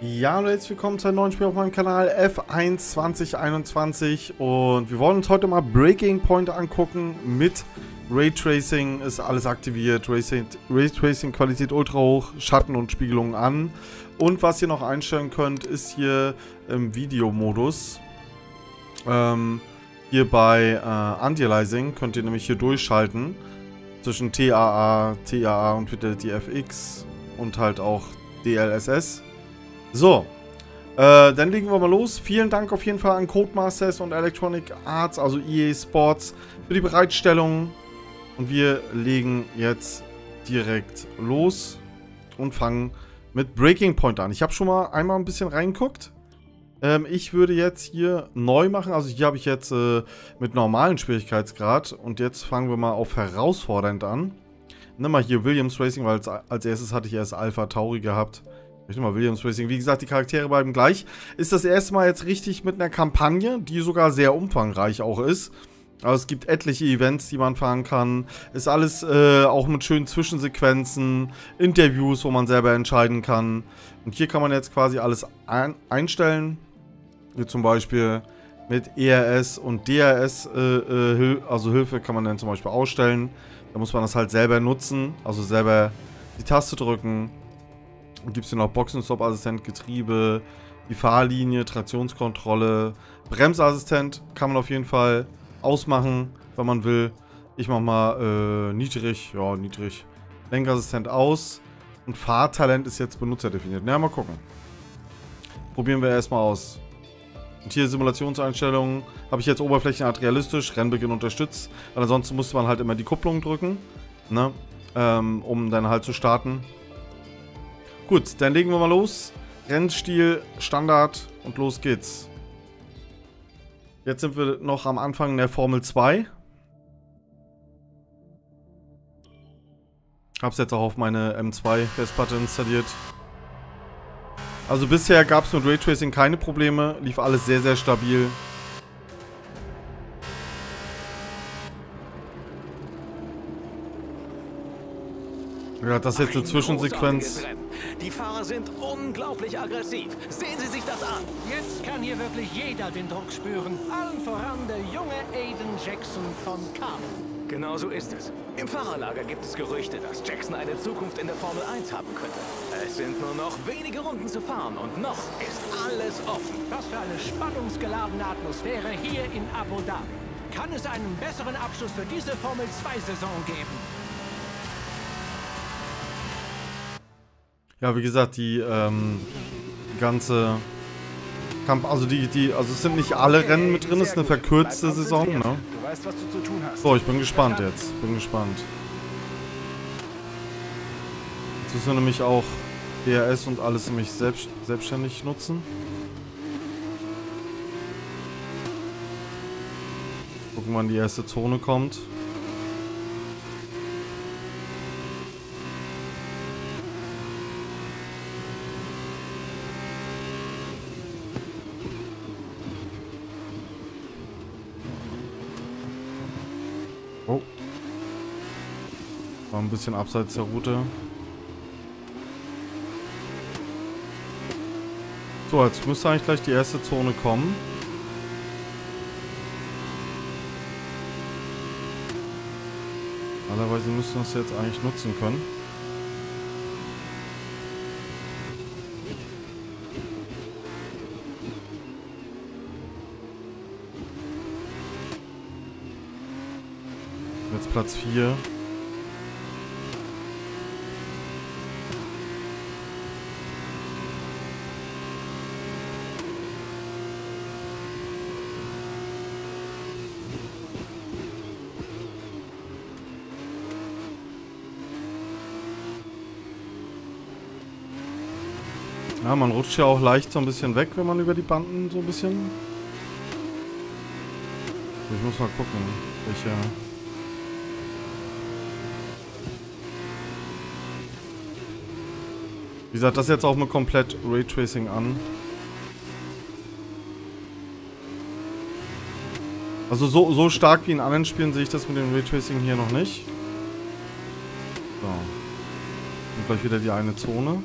Ja, und herzlich willkommen zu einem neuen Spiel auf meinem Kanal F1 2021 und wir wollen uns heute mal Breaking Point angucken. Mit Raytracing ist alles aktiviert, Raytracing Qualität ultra hoch, Schatten und Spiegelung an. Und was ihr noch einstellen könnt, ist hier im Videomodus, hier bei Anti-Aliasing könnt ihr nämlich hier durchschalten zwischen TAA und Fidelity FX und halt auch DLSS. So, dann legen wir mal los. Vielen Dank auf jeden Fall an CodeMasters und Electronic Arts, also EA Sports, für die Bereitstellung. Und wir legen jetzt direkt los und fangen mit Breaking Point an. Ich habe schon mal einmal ein bisschen reingeguckt. Ich würde jetzt hier neu machen. Also hier habe ich jetzt mit normalem Schwierigkeitsgrad. Und jetzt fangen wir mal auf herausfordernd an. Nimm mal hier Williams Racing, weil als erstes hatte ich erst Alpha Tauri gehabt. Ich nehme mal Williams Racing. Wie gesagt, die Charaktere bleiben gleich. Ist das erste Mal jetzt richtig mit einer Kampagne, die sogar sehr umfangreich auch ist. Also es gibt etliche Events, die man fahren kann. Ist alles auch mit schönen Zwischensequenzen, Interviews, wo man selber entscheiden kann. Und hier kann man jetzt quasi alles einstellen. Hier zum Beispiel mit ERS und DRS, also Hilfe kann man dann zum Beispiel ausstellen. Da muss man das halt selber nutzen, also selber die Taste drücken. Gibt es hier noch Boxenstopp-Assistent, Getriebe, die Fahrlinie, Traktionskontrolle, Bremsassistent kann man auf jeden Fall ausmachen, wenn man will. Ich mach mal niedrig, ja niedrig, Lenkassistent aus und Fahrtalent ist jetzt benutzerdefiniert. Na, mal gucken. Probieren wir erstmal aus. Und hier Simulationseinstellungen habe ich jetzt oberflächenart realistisch, Rennbeginn unterstützt. Weil ansonsten musste man halt immer die Kupplung drücken, ne? Um dann halt zu starten. Gut, dann legen wir mal los. Rennstil, Standard und los geht's. Jetzt sind wir noch am Anfang der Formel 2. Hab's jetzt auch auf meine M2-Festplatte installiert. Also bisher gab es mit Raytracing keine Probleme. Lief alles sehr, sehr stabil. Ja, das ist jetzt eine Zwischensequenz. Die Fahrer sind unglaublich aggressiv. Sehen Sie sich das an. Jetzt kann hier wirklich jeder den Druck spüren. Allen voran der junge Aiden Jackson von Kamen. Genau so ist es. Im Fahrerlager gibt es Gerüchte, dass Jackson eine Zukunft in der Formel 1 haben könnte. Es sind nur noch wenige Runden zu fahren und noch ist alles offen. Was für eine spannungsgeladene Atmosphäre hier in Abu Dhabi. Kann es einen besseren Abschluss für diese Formel 2-Saison geben? Ja, wie gesagt, die ganze Kampf, also also es sind nicht alle Rennen mit drin, es ist eine verkürzte Saison, ne? Du weißt, was du zu tun hast. So, ich bin gespannt jetzt, Jetzt müssen wir nämlich auch DRS und alles nämlich selbstständig nutzen. Gucken, wann die erste Zone kommt. War ein bisschen abseits der Route. So, jetzt müsste eigentlich gleich die erste Zone kommen. Normalerweise müssen wir es jetzt eigentlich nutzen können. Jetzt Platz 4. Ja, man rutscht ja auch leicht so ein bisschen weg, wenn man über die Banden so ein bisschen. Ich muss mal gucken, welche. Wie gesagt, das jetzt auch mal komplett Raytracing an. Also so stark wie in anderen Spielen sehe ich das mit dem Raytracing hier noch nicht. So. Und gleich wieder die eine Zone.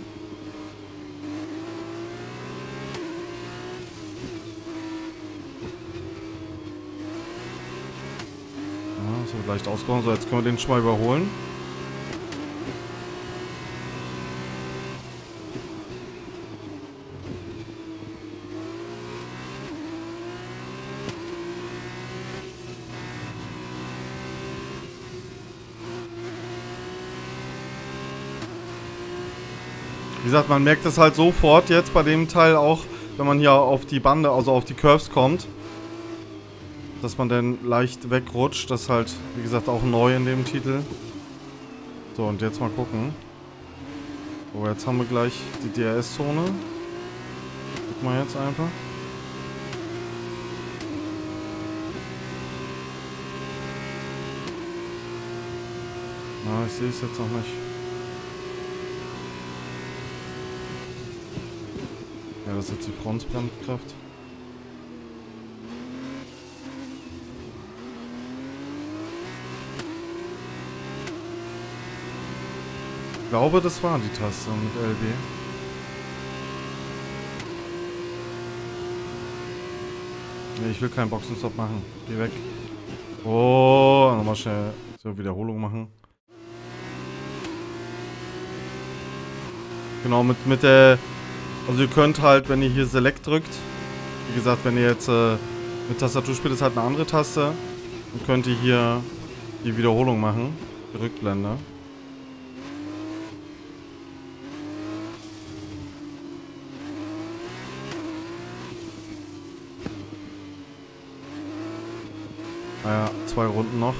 So leicht ausgehauen. So, jetzt können wir den schon mal überholen. Wie gesagt, man merkt es halt sofort jetzt bei dem Teil auch, wenn man hier auf die Bande, also auf die Curves kommt. Dass man dann leicht wegrutscht, das ist halt, wie gesagt, auch neu in dem Titel. So, und jetzt mal gucken. So, jetzt haben wir gleich die DRS-Zone. Gucken wir jetzt einfach. Na, ich sehe es jetzt noch nicht. Ja, das ist jetzt die Frontbremskraft. Ich glaube, das war die Taste mit LB. Nee, ich will keinen Boxenstopp machen. Geh weg. Oh, nochmal schnell so Wiederholung machen. Genau, mit der... Also ihr könnt halt, wenn ihr hier Select drückt, wie gesagt, wenn ihr jetzt mit Tastatur spielt, ist halt eine andere Taste. Dann könnt ihr hier die Wiederholung machen. Die Rückblende. Naja, 2 Runden noch.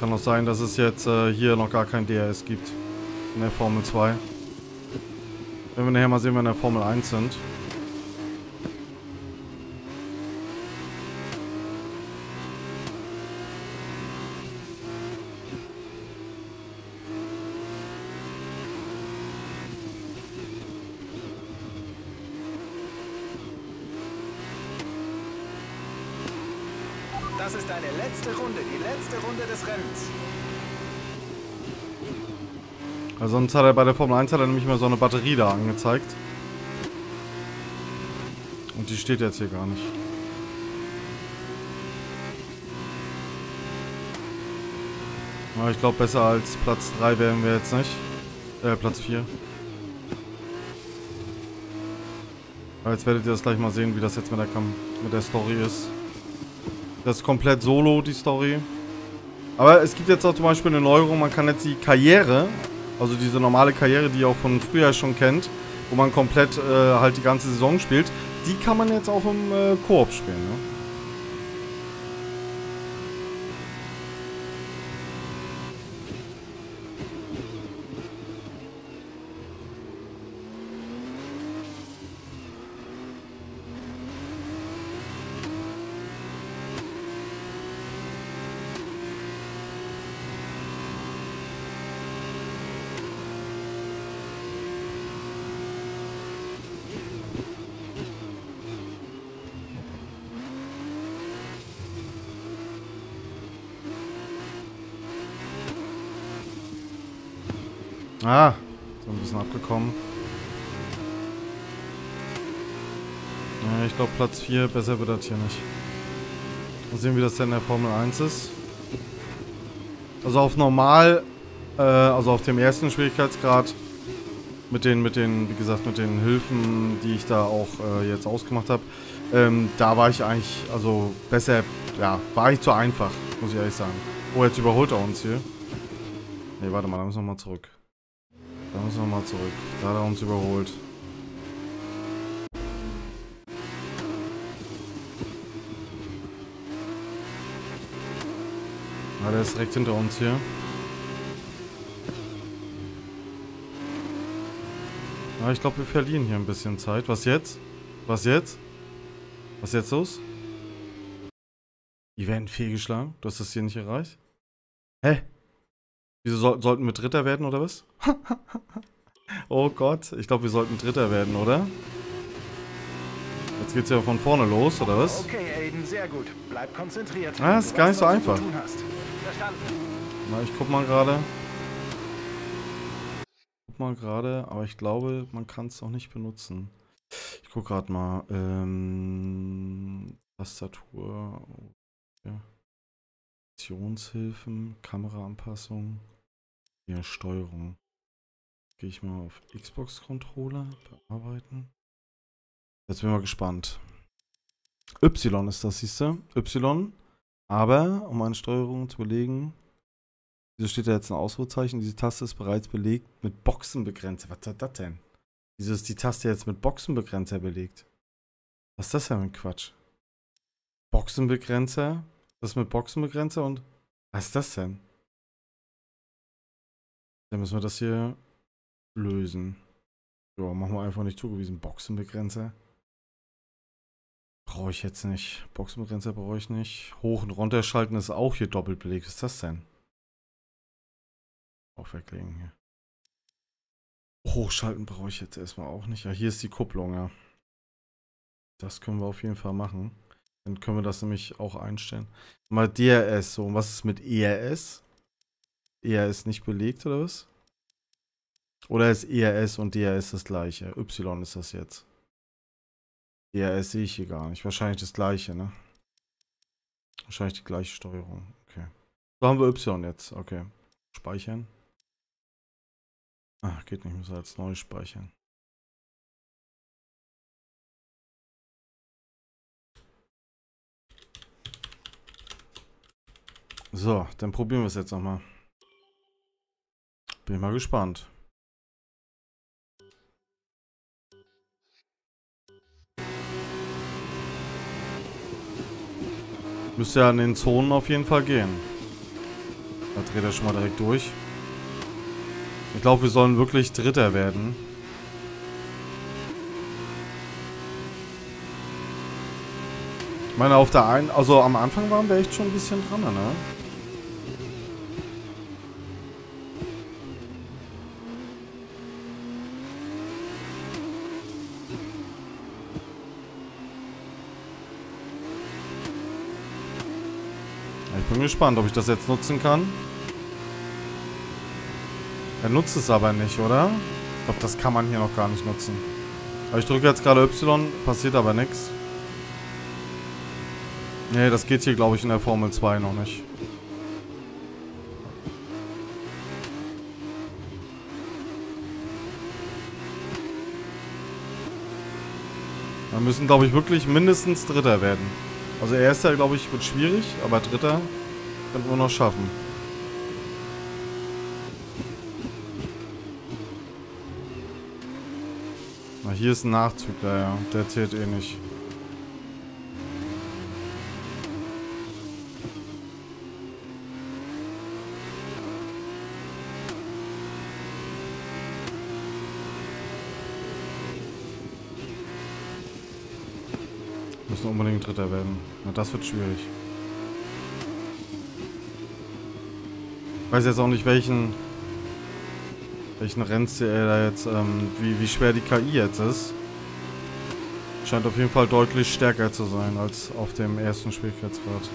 Kann auch sein, dass es jetzt hier noch gar kein DRS gibt. In der Formel 2. Wenn wir nachher mal sehen, wenn wir in der Formel 1 sind. Das ist deine letzte Runde, die letzte Runde des Rennens. Also sonst hat er bei der Formel 1 nämlich mal so eine Batterie da angezeigt. Und die steht jetzt hier gar nicht. Aber ich glaube, besser als Platz 3 wären wir jetzt nicht. Platz 4. Aber jetzt werdet ihr das gleich mal sehen, wie das jetzt mit der Story ist. Das ist komplett solo, die Story. Aber es gibt jetzt auch zum Beispiel eine Neuerung, man kann jetzt die Karriere, also diese normale Karriere, die ihr auch von früher schon kennt, wo man komplett halt die ganze Saison spielt, die kann man jetzt auch im Koop spielen, ne? Ah, so ein bisschen abgekommen. Ja, ich glaube Platz 4, besser wird das hier nicht. Mal sehen, wie das denn in der Formel 1 ist. Also auf normal, also auf dem ersten Schwierigkeitsgrad mit den Hilfen, die ich da auch jetzt ausgemacht habe, da war ich eigentlich, also besser, ja, war ich zu einfach, muss ich ehrlich sagen. Oh, jetzt überholt er uns hier. Ne, warte mal, da müssen wir mal zurück. Da müssen wir mal zurück. Da hat er uns überholt. Ah, der ist direkt hinter uns hier. Ah, ich glaube, wir verlieren hier ein bisschen Zeit. Was jetzt? Was jetzt? Was jetzt los? Die werden fehlgeschlagen. Du hast das hier nicht erreicht? Hä? Wieso sollten wir Dritter werden, oder was? Oh Gott, ich glaube, wir sollten Dritter werden, oder? Jetzt geht's ja von vorne los, oder was? Okay, Aiden, sehr gut. Bleib konzentriert. Ah, ist gar nicht so einfach. Na, ich guck mal gerade. Aber ich glaube, man kann es noch nicht benutzen. Ich guck gerade mal. Tastatur. Ja. Aktionshilfen, Kameraanpassung. Ja, Steuerung. Gehe ich mal auf Xbox-Controller, bearbeiten. Jetzt bin ich mal gespannt. Y ist das, siehst du? Y. Aber, um eine Steuerung zu belegen, wieso steht da jetzt ein Ausrufezeichen? Diese Taste ist bereits belegt mit Boxenbegrenzer. Was hat das denn? Wieso ist die Taste jetzt mit Boxenbegrenzer belegt? Was ist das denn für ein Quatsch? Boxenbegrenzer? Das mit Boxenbegrenzer und... Was ist das denn? Dann müssen wir das hier... lösen. Ja, machen wir einfach nicht zugewiesen. Boxenbegrenzer. Brauche ich jetzt nicht. Boxenbegrenzer brauche ich nicht. Hoch- und runterschalten ist auch hier doppelt belegt. Was ist das denn? Auch weglegen hier. Hochschalten brauche ich jetzt erstmal auch nicht. Ja, hier ist die Kupplung, ja. Das können wir auf jeden Fall machen. Dann können wir das nämlich auch einstellen. Mal DRS. So, und was ist mit ERS? ERS nicht belegt, oder was? Oder ist ERS und DRS das gleiche? Y ist das jetzt. ERS sehe ich hier gar nicht. Wahrscheinlich das gleiche, ne? Wahrscheinlich die gleiche Steuerung. Okay. So haben wir Y jetzt. Okay. Speichern. Ach, geht nicht. Ich muss als neu speichern. So, dann probieren wir es jetzt nochmal. Bin mal gespannt. Müsste ja an den Zonen auf jeden Fall gehen. Da dreht er schon mal direkt durch. Ich glaube, wir sollen wirklich Dritter werden. Ich meine, auf der einen... Also am Anfang waren wir echt schon ein bisschen dran, ne? Bin gespannt, ob ich das jetzt nutzen kann. Er nutzt es aber nicht, oder? Ich glaube, das kann man hier noch gar nicht nutzen. Aber ich drücke jetzt gerade Y, passiert aber nichts. Nee, das geht hier, glaube ich, in der Formel 2 noch nicht. Wir müssen, glaube ich, wirklich mindestens Dritter werden. Also Erster, glaube ich, wird schwierig, aber Dritter können wir noch schaffen. Na, hier ist ein Nachzügler, ja. Der zählt eh nicht. Müssen unbedingt Dritter werden. Na, das wird schwierig. Ich weiß jetzt auch nicht, welchen Rennstil er da jetzt, wie schwer die KI jetzt ist. Scheint auf jeden Fall deutlich stärker zu sein als auf dem ersten Schwierigkeitsgrad.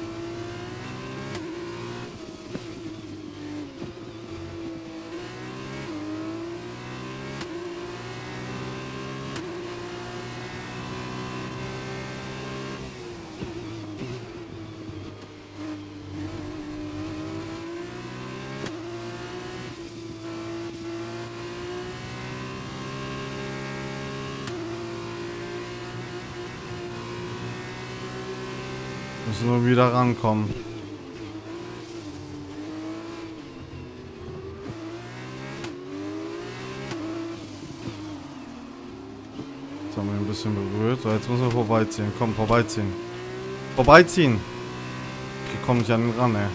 Müssen wir wieder rankommen. Jetzt haben wir ein bisschen berührt. So, jetzt müssen wir vorbeiziehen. Komm, vorbeiziehen. Vorbeiziehen! Ich komme nicht an den ran, ey.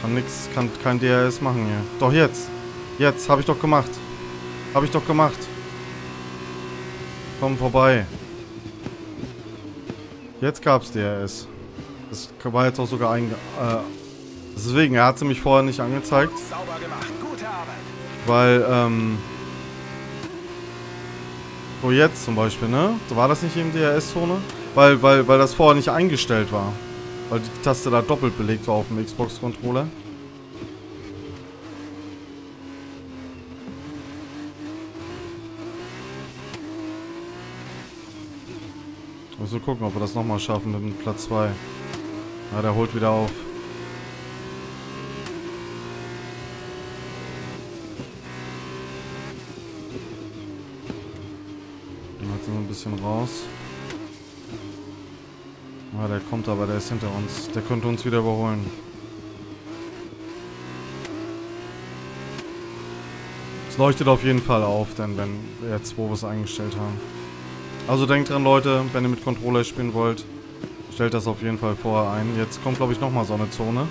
Kann nix, kann kein DRS machen hier. Doch jetzt! Jetzt! Hab ich doch gemacht! Hab ich doch gemacht! Komm vorbei! Jetzt gab's DRS. Das war jetzt auch sogar deswegen, er hat sie mich vorher nicht angezeigt. Sauber gemacht, gute Arbeit. Weil, so jetzt zum Beispiel, ne? War das nicht im DRS-Zone? Weil das vorher nicht eingestellt war. Weil die Taste da doppelt belegt war auf dem Xbox-Controller. Müssen wir gucken, ob wir das nochmal schaffen mit dem Platz 2. Ja, der holt wieder auf. Jetzt sind wir ein bisschen raus. Ja, der kommt aber, der ist hinter uns. Der könnte uns wieder überholen. Es leuchtet auf jeden Fall auf, denn wenn wir jetzt wo wir es eingestellt haben. Also denkt dran, Leute, wenn ihr mit Controller spielen wollt, stellt das auf jeden Fall vorher ein. Jetzt kommt, glaube ich, nochmal so eine Zone.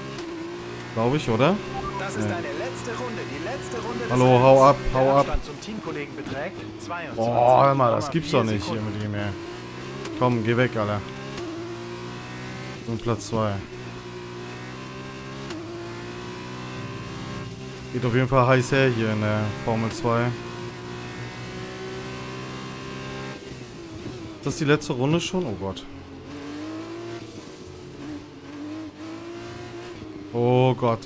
Glaube ich, oder? Das ist deine letzte Runde. Die letzte Runde. Hallo, hau ab, hau ab. Boah, hör mal, das gibt's doch nicht hier mit ihm, ey. Komm, geh weg, Alter. Und Platz 2. Geht auf jeden Fall heiß her hier in der Formel 2. Ist das die letzte Runde schon? Oh Gott. Oh Gott.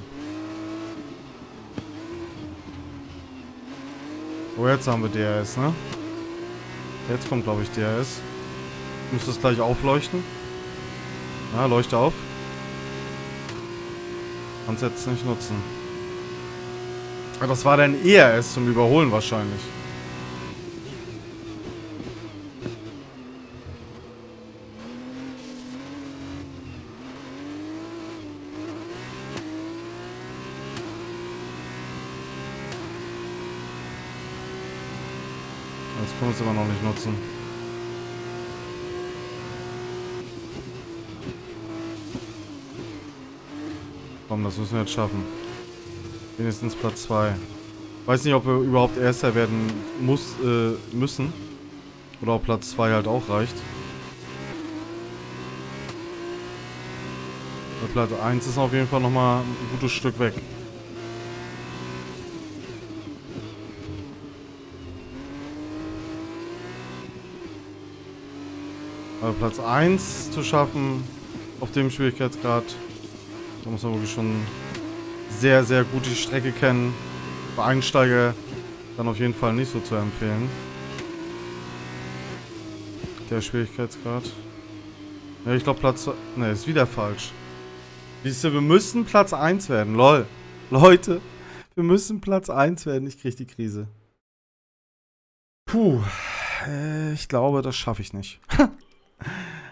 Oh, jetzt haben wir DRS, ne? Jetzt kommt, glaube ich, DRS. Muss das gleich aufleuchten? Ja, leuchte auf. Kannst jetzt nicht nutzen. Aber das war dann ERS zum Überholen wahrscheinlich. Das können wir immer noch nicht nutzen. Komm, das müssen wir jetzt schaffen. Wenigstens Platz 2. Weiß nicht, ob wir überhaupt Erster werden müssen. Oder ob Platz 2 halt auch reicht. Bei Platz 1 ist auf jeden Fall nochmal ein gutes Stück weg. Platz 1 zu schaffen auf dem Schwierigkeitsgrad. Da muss man wirklich schon sehr, sehr gut die Strecke kennen. Bei Einsteiger dann auf jeden Fall nicht so zu empfehlen. Der Schwierigkeitsgrad. Ja, ich glaube Platz 2. Ne, ist wieder falsch. Siehst du, wir müssen Platz 1 werden. Lol. Leute, wir müssen Platz 1 werden. Ich kriege die Krise. Puh. Ich glaube, das schaffe ich nicht.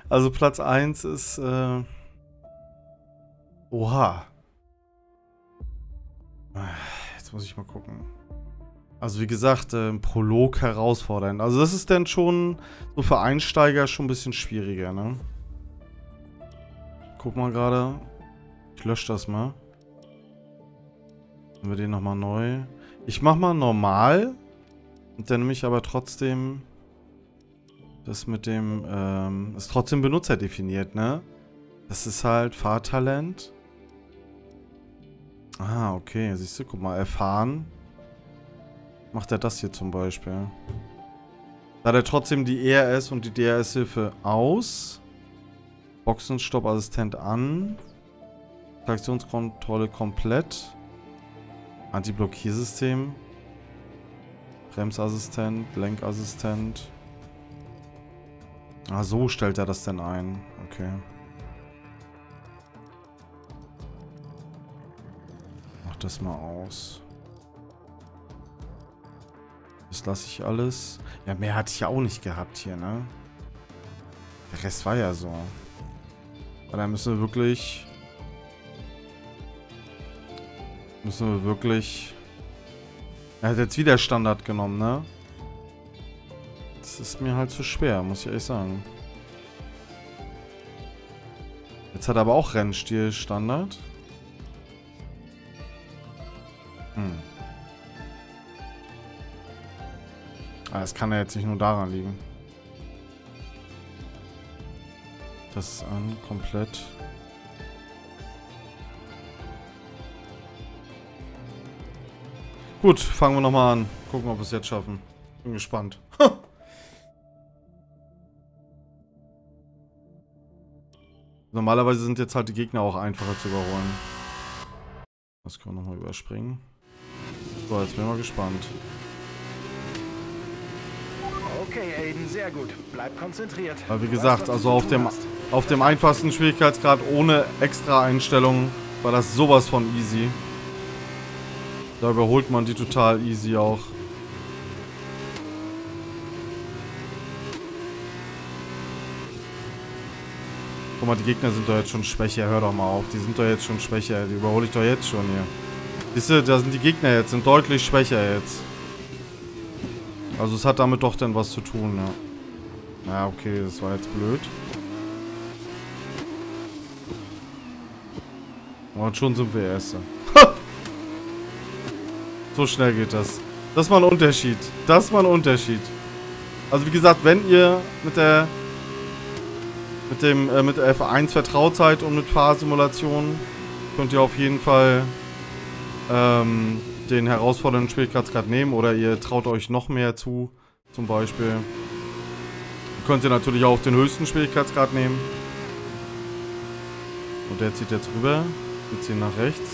Also Platz 1 ist, oha. Jetzt muss ich mal gucken. Also wie gesagt, im Prolog herausfordernd. Also das ist dann schon so für Einsteiger schon ein bisschen schwieriger, ne? Guck mal gerade. Ich lösche das mal. Nehmen wir den nochmal neu. Ich mach mal normal. Und dann nehme ich aber trotzdem... Das mit dem, ist trotzdem benutzerdefiniert, ne? Das ist halt Fahrtalent. Ah, okay, siehst du, guck mal, erfahren. Macht er das hier zum Beispiel. Da hat er trotzdem die ERS und die DRS-Hilfe aus. Boxenstoppassistent an. Traktionskontrolle komplett. Anti-Blockiersystem. Bremsassistent, Lenkassistent. Ah, so stellt er das denn ein. Okay. Mach das mal aus. Das lasse ich alles. Ja, mehr hatte ich ja auch nicht gehabt hier, ne? Der Rest war ja so. Aber da müssen wir wirklich... Er hat jetzt wieder Standard genommen, ne? Das ist mir halt zu schwer, muss ich ehrlich sagen. Jetzt hat er aber auch Rennstil Standard. Hm. Ah, das kann ja jetzt nicht nur daran liegen. Das ist an, komplett. Gut, fangen wir nochmal an. Gucken, ob wir es jetzt schaffen. Bin gespannt. Normalerweise sind jetzt halt die Gegner auch einfacher zu überholen. Das können wir nochmal überspringen. So, jetzt bin ich mal gespannt. Okay, Aiden, sehr gut. Bleib konzentriert. Aber wie gesagt, also auf dem einfachsten Schwierigkeitsgrad ohne extra Einstellungen war das sowas von easy. Da überholt man die total easy auch. Guck mal, die Gegner sind doch jetzt schon schwächer. Hör doch mal auf. Die sind doch jetzt schon schwächer. Die überhole ich doch jetzt schon hier. Siehst du, da sind die Gegner jetzt. Sind deutlich schwächer jetzt. Also es hat damit doch dann was zu tun, ja. Na, okay, das war jetzt blöd. Und schon sind wir Erste. So schnell geht das. Das ist mal ein Unterschied. Das ist mal ein Unterschied. Also wie gesagt, wenn ihr mit der F1 vertraut seid und mit Fahrsimulationen, könnt ihr auf jeden Fall den herausfordernden Schwierigkeitsgrad nehmen, oder ihr traut euch noch mehr zu, zum Beispiel. Könnt ihr natürlich auch den höchsten Schwierigkeitsgrad nehmen. Und der zieht jetzt rüber. Wir ziehen nach rechts.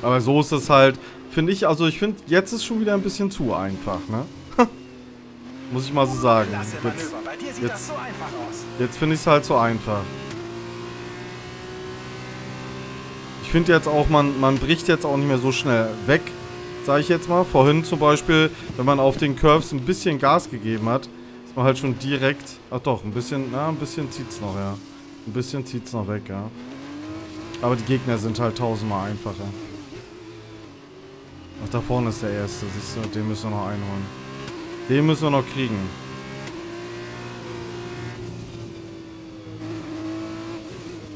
Aber so ist es halt, finde ich, also ich finde, jetzt ist schon wieder ein bisschen zu einfach, ne? Muss ich mal so sagen. Jetzt finde ich es halt so einfach. Ich finde jetzt auch, man bricht jetzt auch nicht mehr so schnell weg, sage ich jetzt mal. Vorhin zum Beispiel, wenn man auf den Curves ein bisschen Gas gegeben hat, ist man halt schon direkt, ach doch, ein bisschen, na, ein bisschen zieht's noch, ja. Ein bisschen zieht's noch weg, ja. Aber die Gegner sind halt tausendmal einfacher. Ach, da vorne ist der Erste, siehst du, den müssen wir noch einholen. Den müssen wir noch kriegen.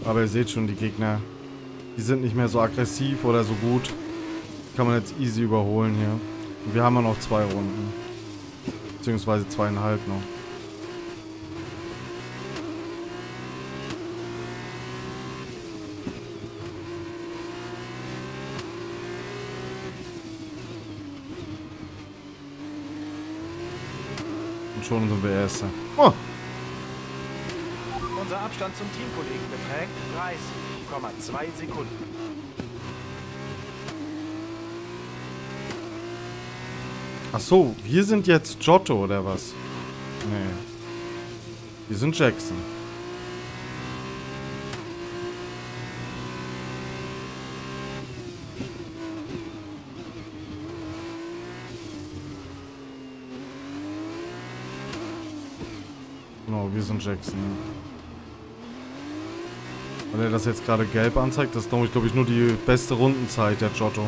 Aber ihr seht schon, die Gegner... Die sind nicht mehr so aggressiv oder so gut. Kann man jetzt easy überholen hier. Und wir haben ja noch 2 Runden. Beziehungsweise 2,5 noch. Und schon sind wir Erste. Oh. Unser Abstand zum Teamkollegen beträgt 30,2 Sekunden. Ach so, wir sind jetzt Giotto oder was? Nee. Wir sind Jackson. Genau, wir sind Jackson. Weil er das jetzt gerade gelb anzeigt, das ist, glaube ich, nur die beste Rundenzeit der Giotto.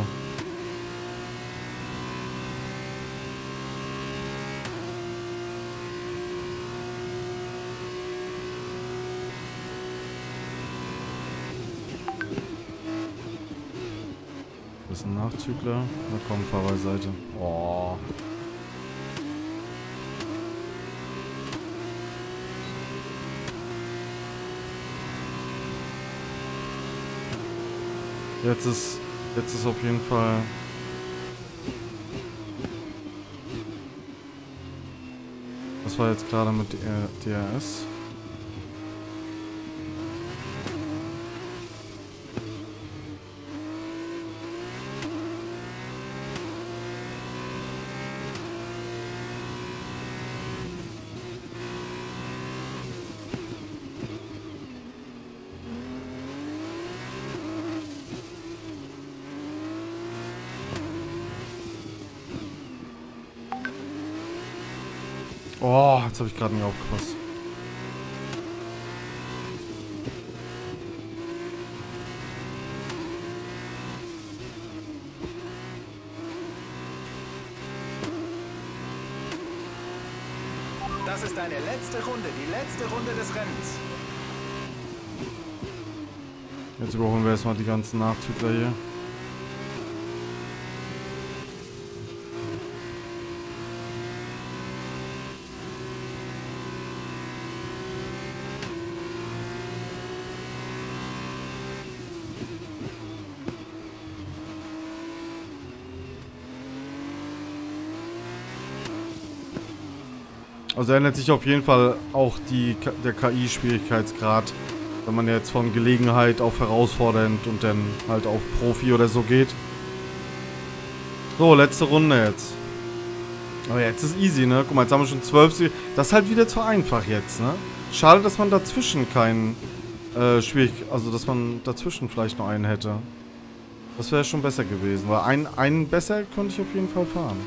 Das ist ein Nachzügler. Na komm, fahr beiseite. Oh. Jetzt ist auf jeden Fall... Was war jetzt gerade mit DRS? Oh, jetzt habe ich gerade nicht aufgepasst. Das ist deine letzte Runde, die letzte Runde des Rennens. Jetzt überholen wir erstmal die ganzen Nachzügler hier. Also ändert sich auf jeden Fall auch der KI-Schwierigkeitsgrad, wenn man jetzt von Gelegenheit auf herausfordernd und dann halt auf Profi oder so geht. So, letzte Runde jetzt. Aber jetzt ist easy, ne? Guck mal, jetzt haben wir schon 12. Das ist halt wieder zu einfach jetzt, ne? Schade, dass man dazwischen keinen also dass man dazwischen vielleicht noch einen hätte. Das wäre schon besser gewesen, weil einen besser konnte ich auf jeden Fall fahren.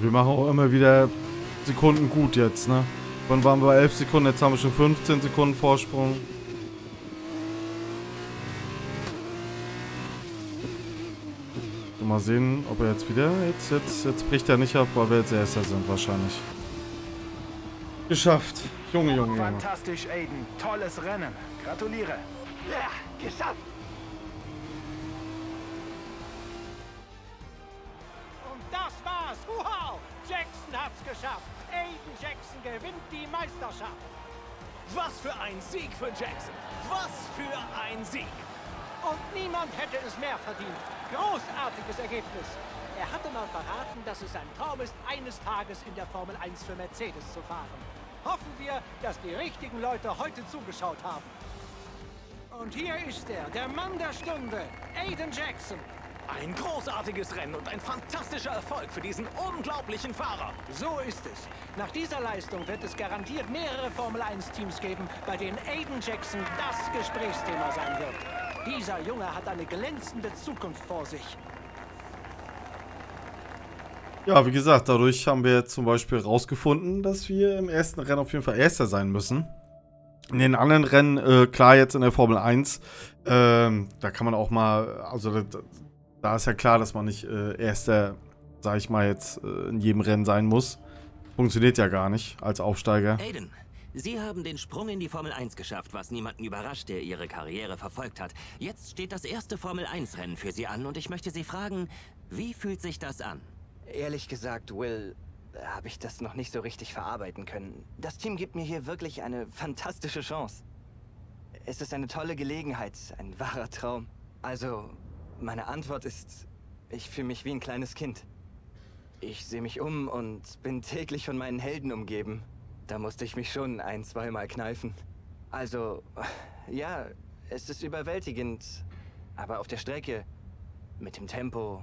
Wir machen auch immer wieder Sekunden gut jetzt, ne? Wann waren wir bei 11 Sekunden? Jetzt haben wir schon 15 Sekunden Vorsprung. Mal sehen, ob er jetzt wieder... Jetzt bricht er nicht ab, weil wir jetzt Erster sind wahrscheinlich. Geschafft. Junge, Junge, Junge. Fantastisch, Aiden. Tolles Rennen. Gratuliere. Ja, geschafft. Geschafft. Aiden Jackson gewinnt die Meisterschaft. Was für ein Sieg für Jackson. Was für ein Sieg. Und niemand hätte es mehr verdient. Großartiges Ergebnis. Er hatte mal verraten, dass es sein Traum ist, eines Tages in der Formel 1 für Mercedes zu fahren. Hoffen wir, dass die richtigen Leute heute zugeschaut haben. Und hier ist er, der Mann der Stunde, Aiden Jackson. Ein großartiges Rennen und ein fantastischer Erfolg für diesen unglaublichen Fahrer. So ist es. Nach dieser Leistung wird es garantiert mehrere Formel-1-Teams geben, bei denen Aiden Jackson das Gesprächsthema sein wird. Dieser Junge hat eine glänzende Zukunft vor sich. Ja, wie gesagt, dadurch haben wir zum Beispiel rausgefunden, dass wir im ersten Rennen auf jeden Fall Erster sein müssen. In den anderen Rennen, klar jetzt in der Formel 1, da kann man auch mal, also da ist ja klar, dass man nicht Erster, sag ich mal jetzt, in jedem Rennen sein muss. Funktioniert ja gar nicht als Aufsteiger. Aiden, Sie haben den Sprung in die Formel 1 geschafft, was niemanden überrascht, der Ihre Karriere verfolgt hat. Jetzt steht das erste Formel 1 Rennen für Sie an und ich möchte Sie fragen, wie fühlt sich das an? Ehrlich gesagt, Will, habe ich das noch nicht so richtig verarbeiten können. Das Team gibt mir hier wirklich eine fantastische Chance. Es ist eine tolle Gelegenheit, ein wahrer Traum. Also... meine Antwort ist, ich fühle mich wie ein kleines Kind. Ich sehe mich um und bin täglich von meinen Helden umgeben. Da musste ich mich schon ein-, zweimal kneifen. Also, ja, es ist überwältigend. Aber auf der Strecke, mit dem Tempo,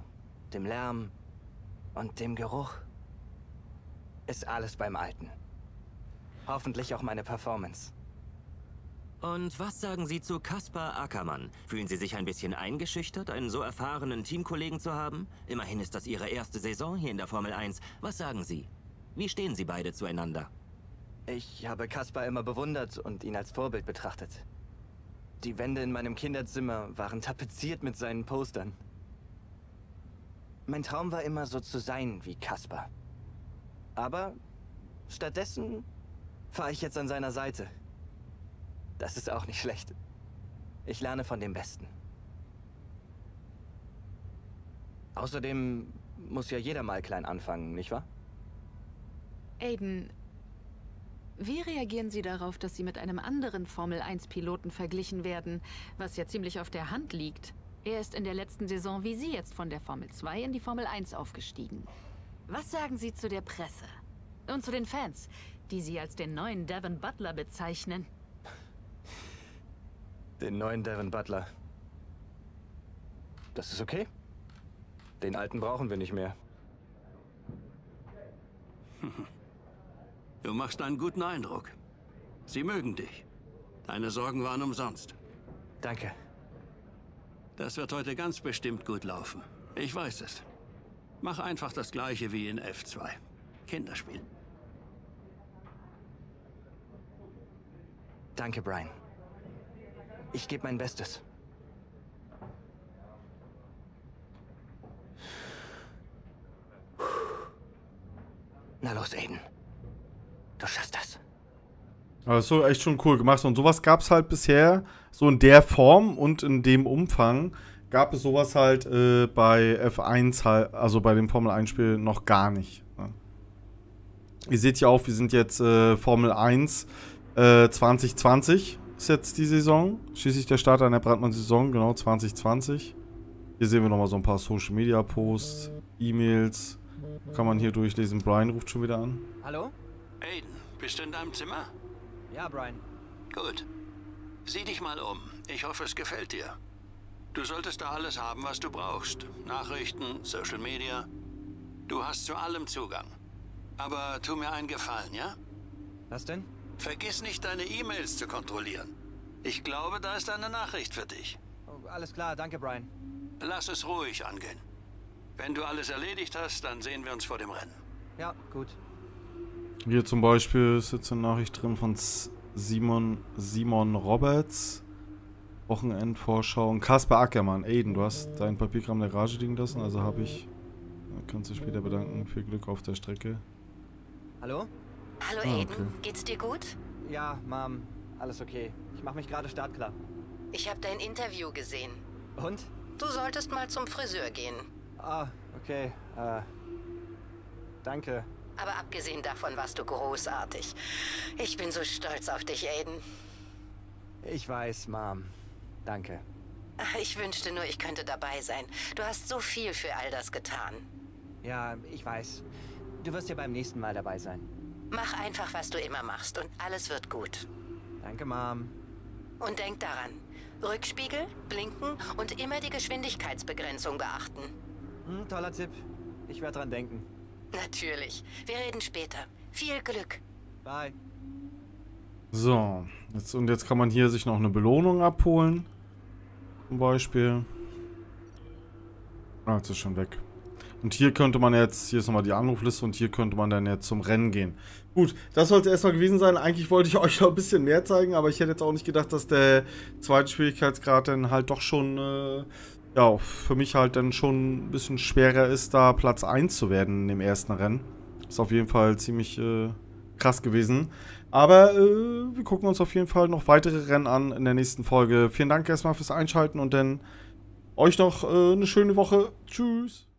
dem Lärm und dem Geruch, ist alles beim Alten. Hoffentlich auch meine Performance. Und was sagen Sie zu Kaspar Ackermann? Fühlen Sie sich ein bisschen eingeschüchtert, einen so erfahrenen Teamkollegen zu haben? Immerhin ist das Ihre erste Saison hier in der Formel 1. Was sagen Sie? Wie stehen Sie beide zueinander? Ich habe Kaspar immer bewundert und ihn als Vorbild betrachtet. Die Wände in meinem Kinderzimmer waren tapeziert mit seinen Postern. Mein Traum war immer, so zu sein wie Kaspar. Aber stattdessen fahre ich jetzt an seiner Seite. Das ist auch nicht schlecht. Ich lerne von dem Besten. Außerdem muss ja jeder mal klein anfangen, nicht wahr? Aiden, wie reagieren Sie darauf, dass Sie mit einem anderen Formel-1-Piloten verglichen werden, was ja ziemlich auf der Hand liegt? Er ist in der letzten Saison wie Sie jetzt von der Formel 2 in die Formel 1 aufgestiegen. Was sagen Sie zu der Presse? Und zu den Fans, die Sie als den neuen Devin Butler bezeichnen? Den neuen Devin Butler. Das ist okay. Den alten brauchen wir nicht mehr. Du machst einen guten Eindruck. Sie mögen dich. Deine Sorgen waren umsonst. Danke. Das wird heute ganz bestimmt gut laufen. Ich weiß es. Mach einfach das Gleiche wie in F2. Kinderspiel. Danke, Brian. Ich gebe mein Bestes. Na los, Aiden. Du schaffst das. Aber das ist so echt schon cool gemacht. Und sowas gab es halt bisher, so in der Form und in dem Umfang, gab es sowas halt bei F1, halt, also bei dem Formel 1 Spiel noch gar nicht. Ne? Ihr seht ja auch, wir sind jetzt Formel 1 2020 ist jetzt die Saison. Schließlich der Start einer brandneuen Saison, genau 2020. Hier sehen wir nochmal so ein paar Social Media Posts, E-Mails. Kann man hier durchlesen. Brian ruft schon wieder an. Hallo? Aiden, bist du in deinem Zimmer? Ja, Brian. Gut. Sieh dich mal um. Ich hoffe, es gefällt dir. Du solltest da alles haben, was du brauchst. Nachrichten, Social Media. Du hast zu allem Zugang. Aber tu mir einen Gefallen, ja? Was denn? Vergiss nicht, deine E-Mails zu kontrollieren. Ich glaube, da ist eine Nachricht für dich. Oh, alles klar, danke, Brian. Lass es ruhig angehen. Wenn du alles erledigt hast, dann sehen wir uns vor dem Rennen. Ja, gut. Hier zum Beispiel ist jetzt eine Nachricht drin von Simon Roberts. Wochenendvorschau. Und Kaspar Ackermann. Aiden, du hast dein Papierkram in der Garage liegen lassen, also habe ich. Kannst du später bedanken. Viel Glück auf der Strecke. Hallo? Hallo, Aiden. Okay. Geht's dir gut? Ja, Mom. Alles okay. Ich mache mich gerade startklar. Ich habe dein Interview gesehen. Und? Du solltest mal zum Friseur gehen. Ah, okay. Danke. Aber abgesehen davon warst du großartig. Ich bin so stolz auf dich, Aiden. Ich weiß, Mom. Danke. Ich wünschte nur, ich könnte dabei sein. Du hast so viel für all das getan. Ja, ich weiß. Du wirst ja beim nächsten Mal dabei sein. Mach einfach, was du immer machst und alles wird gut. Danke, Mom. Und denk daran. Rückspiegel, blinken und immer die Geschwindigkeitsbegrenzung beachten. Toller Tipp. Ich werde dran denken. Natürlich. Wir reden später. Viel Glück. Bye. So. Jetzt kann man hier sich noch eine Belohnung abholen. Zum Beispiel. Ah, jetzt ist schon weg. Und hier könnte man jetzt, hier ist nochmal die Anrufliste und hier könnte man dann jetzt zum Rennen gehen. Gut, das soll es erstmal gewesen sein. Eigentlich wollte ich euch noch ein bisschen mehr zeigen, aber ich hätte jetzt auch nicht gedacht, dass der zweite Schwierigkeitsgrad dann halt doch schon, ja, für mich halt dann schon ein bisschen schwerer ist, da Platz 1 zu werden in dem ersten Rennen. Ist auf jeden Fall ziemlich krass gewesen. Aber wir gucken uns auf jeden Fall noch weitere Rennen an in der nächsten Folge. Vielen Dank erstmal fürs Einschalten und dann euch noch eine schöne Woche. Tschüss!